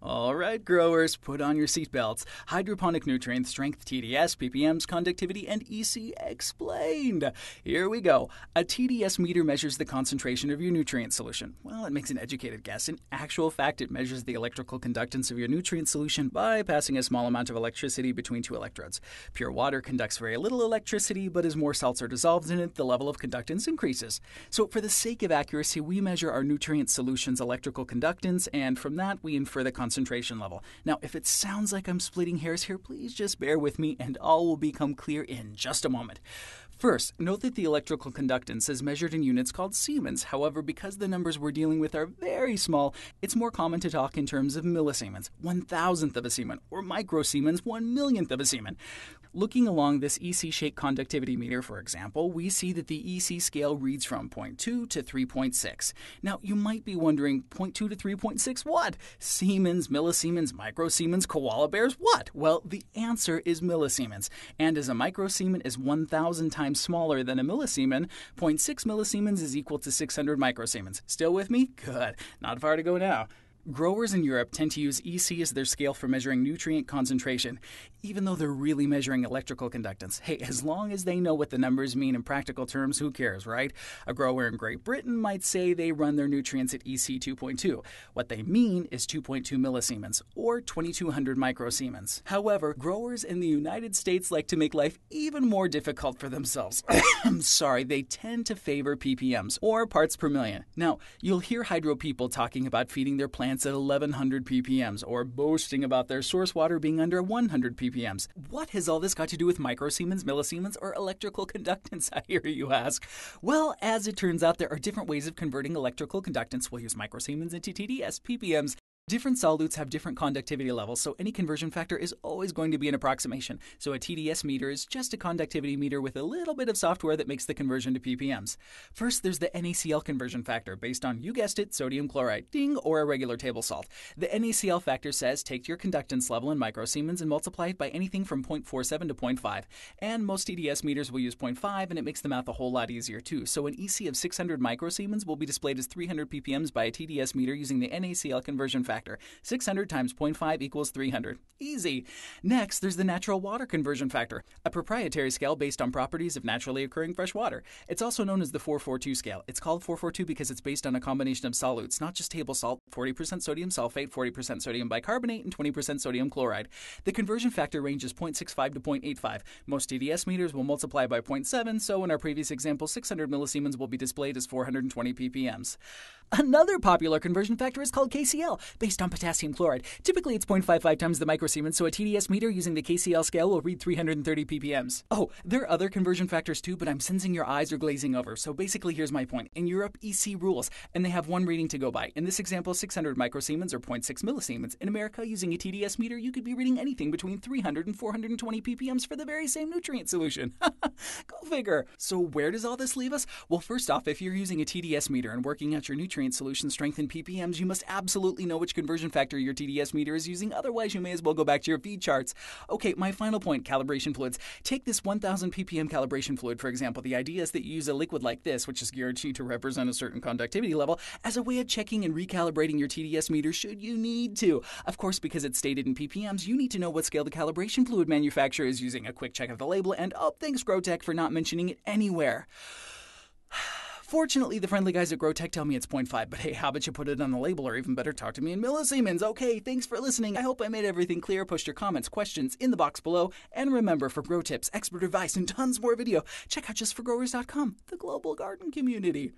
All right, growers, put on your seatbelts. Hydroponic nutrient strength, TDS, PPMs, conductivity, and EC explained. Here we go. A TDS meter measures the concentration of your nutrient solution. Well, it makes an educated guess. In actual fact, it measures the electrical conductance of your nutrient solution by passing a small amount of electricity between two electrodes. Pure water conducts very little electricity, but as more salts are dissolved in it, the level of conductance increases. So for the sake of accuracy, we measure our nutrient solution's electrical conductance, and from that, we infer the concentration level. Now, if it sounds like I'm splitting hairs here, please just bear with me and all will become clear in just a moment. First, note that the electrical conductance is measured in units called siemens. However, because the numbers we're dealing with are very small, it's more common to talk in terms of millisiemens, 1,000th of a siemen, or microsiemens, 1,000,000th of a siemen. Looking along this EC-shaped conductivity meter, for example, we see that the EC scale reads from 0.2 to 3.6. Now, you might be wondering, 0.2 to 3.6 what? Siemens, millisiemens, microsiemens, koala bears, what? Well, the answer is millisiemens. And as a microsiemen is 1,000 times smaller than a millisiemen, 0.6 millisiemens is equal to 600 microsiemens. Still with me? Good. Not far to go now. Growers in Europe tend to use EC as their scale for measuring nutrient concentration, even though they're really measuring electrical conductance. Hey, as long as they know what the numbers mean in practical terms, who cares, right? A grower in Great Britain might say they run their nutrients at EC 2.2. What they mean is 2.2 millisiemens, or 2,200 microsiemens. However, growers in the United States like to make life even more difficult for themselves. I'm sorry, they tend to favor PPMs, or parts per million. Now, you'll hear hydro people talking about feeding their plants at 1,100 ppms, or boasting about their source water being under 100 ppms. What has all this got to do with microsiemens, millisiemens, or electrical conductance, I hear you ask? Well, as it turns out, there are different ways of converting electrical conductance. We'll use microsiemens into TDS, PPMs. Different solutes have different conductivity levels, so any conversion factor is always going to be an approximation. So a TDS meter is just a conductivity meter with a little bit of software that makes the conversion to ppms. First, there's the NaCl conversion factor, based on, you guessed it, sodium chloride, ding, or a regular table salt. The NaCl factor says take your conductance level in microsiemens and multiply it by anything from 0.47 to 0.5. And most TDS meters will use 0.5, and it makes the math a whole lot easier too. So an EC of 600 microsiemens will be displayed as 300 ppms by a TDS meter using the NaCl conversion factor. 600 times 0.5 equals 300. Easy. Next, there's the natural water conversion factor, a proprietary scale based on properties of naturally occurring fresh water. It's also known as the 442 scale. It's called 442 because it's based on a combination of solutes, not just table salt, 40% sodium sulfate, 40% sodium bicarbonate, and 20% sodium chloride. The conversion factor ranges 0.65 to 0.85. Most TDS meters will multiply by 0.7, so in our previous example, 600 millisiemens will be displayed as 420 ppms. Another popular conversion factor is called KCL, based on potassium chloride. Typically, it's 0.55 times the microsiemens, so a TDS meter using the KCL scale will read 330 ppms. Oh, there are other conversion factors too, but I'm sensing your eyes are glazing over, so basically here's my point. In Europe, EC rules, and they have one reading to go by. In this example, 600 microsiemens or 0.6 millisiemens. In America, using a TDS meter, you could be reading anything between 300 and 420 ppms for the very same nutrient solution. Go figure. So where does all this leave us? Well, first off, if you're using a TDS meter and working out your nutrient solution strength in ppms, you must absolutely know which conversion factor your TDS meter is using, otherwise you may as well go back to your feed charts. Okay, my final point, calibration fluids. Take this 1,000 ppm calibration fluid, for example. The idea is that you use a liquid like this, which is geared to represent a certain conductivity level, as a way of checking and recalibrating your TDS meter should you need to. Of course, because it's stated in ppms, you need to know what scale the calibration fluid manufacturer is using. A quick check of the label, and oh, thanks Grotek for not mentioning it anywhere. Fortunately, the friendly guys at Grotek tell me it's 0.5, but hey, how about you put it on the label, or even better, talk to me in millisiemens. Okay, thanks for listening. I hope I made everything clear. Post your comments, questions in the box below. And remember, for grow tips, expert advice, and tons more video, check out JustForGrowers.com, the global garden community.